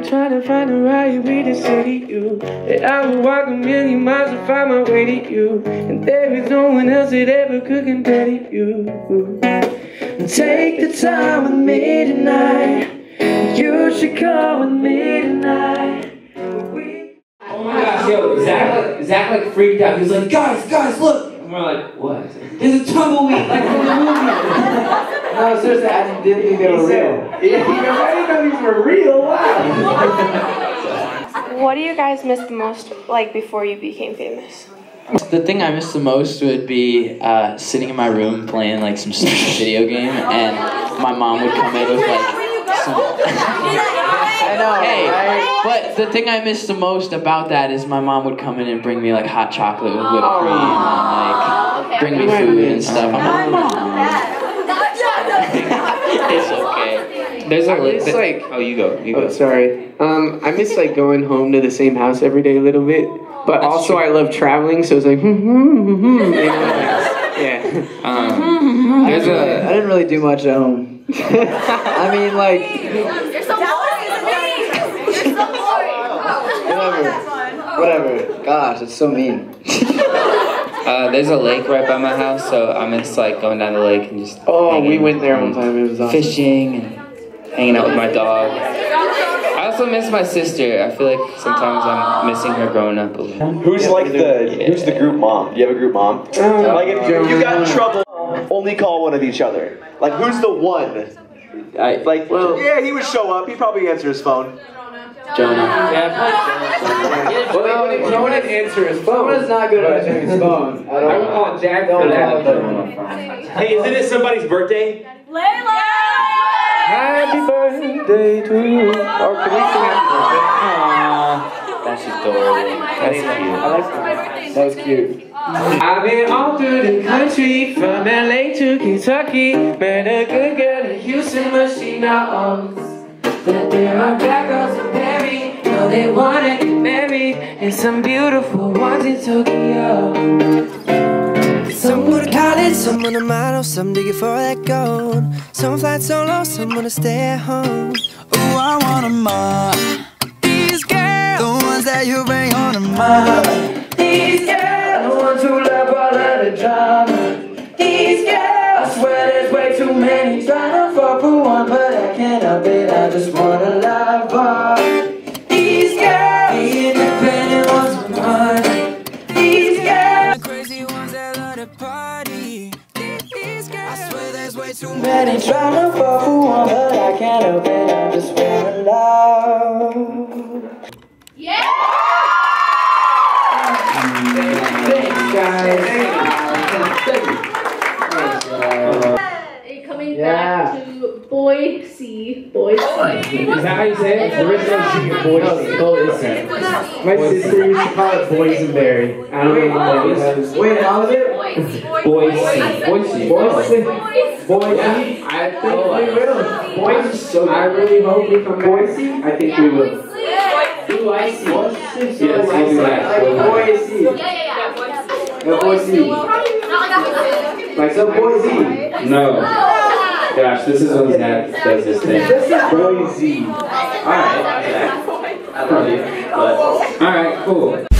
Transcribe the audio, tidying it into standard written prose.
been trying to find the right way to say to you that I would walk a million miles to find my way to you, and there is no one else that ever could compare to you. Take the time with me tonight. You should come with me tonight. Oh my gosh, yo, Zach like freaked out. He was like, guys, look. And we're like, what? There's a tumbleweed, like from the movie. No, seriously, I didn't think they were real. I didn't know these were real, wow. What do you guys miss the most, like, before you became famous? The thing I miss the most would be sitting in my room playing, like, some stupid video game, and my mom would come in with, like, some... I know, hey, right? But the thing I miss the most about that is my mom would come in and bring me like hot chocolate with whipped cream and like bring me food and stuff. My mom. It's okay. There's like oh, you go. Oh, sorry. I miss like going home to the same house every day a little bit, but that's also true. I love traveling, so it's like yeah. I didn't really do much at home. I mean, like. Whatever. Gosh, it's so mean. There's a lake right by my house, so I miss like going down the lake and just. Oh, we went there one time. It was awesome. Fishing and hanging out with my dog. I also miss my sister. I feel like sometimes I'm missing her growing up a little. Who's like who's the group mom? Do you have a group mom? Like if you got in trouble, only call one of each other. Like who's the one? Like well, yeah, he would show up. He'd probably answer his phone. Jonah. Yeah, no one would answer his phone. Jonah's not good at answering his phone. I would call Jack for that. Hey, isn't it somebody's birthday? Layla! Happy birthday to you. Or can we sing happy birthday? Aww. That's adorable. That's cute. I like that. That was cute. I've been all through the country, from LA to Kentucky. Met a good girl in Houston, but she now owns. That there are black girls in Paris, no, they wanna get married, and some beautiful ones in Tokyo. Some go to college, some want to model, some digging for that gold. Some fly solo, some wanna stay at home. Oh, I wanna mob these girls, the ones that you bring on the mob. These girls, the ones who love all of the drama. These girls, I swear there's way too many trying to fall for one, but I cannot be. I just wanna love all these girls, the independent ones with money. These girls, the crazy ones that love to party. These girls, I swear there's way too many trying to fall for one, but I can't help it. I just wanna love. Yeah! Thanks, guys. Thank you. Coming back to Boise. Is that how you say it? It's the original junior Boise. My sister used to call it Boysenberry. I don't know what it is. Wait, how is it? Boise. I think we will. Boise. I really hope we come back. Boise? I think we will. Boise. Boise. Like so Boise. No. Gosh, this is when Zach does this thing. This is Boise. Alright. I love you. Alright, cool.